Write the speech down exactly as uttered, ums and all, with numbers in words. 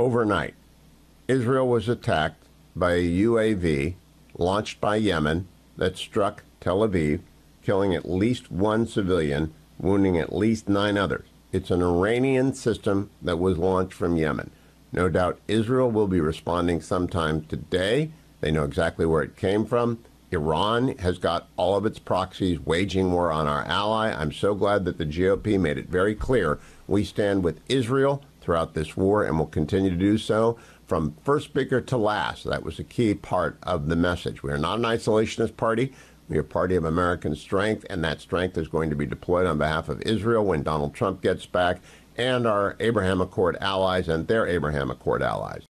overnight, Israel was attacked by a U A V launched by Yemen that struck Tel Aviv, killing at least one civilian, wounding at least nine others. It's an Iranian system that was launched from Yemen. No doubt Israel will be responding sometime today. They know exactly where it came from. Iran has got all of its proxies waging war on our ally. I'm so glad that the G O P made it very clear we stand with Israel throughout this war and will continue to do so from first speaker to last. That was a key part of the message. We are not an isolationist party. We are a party of American strength, and that strength is going to be deployed on behalf of Israel when Donald Trump gets back, and our Abraham Accord allies and their Abraham Accord allies.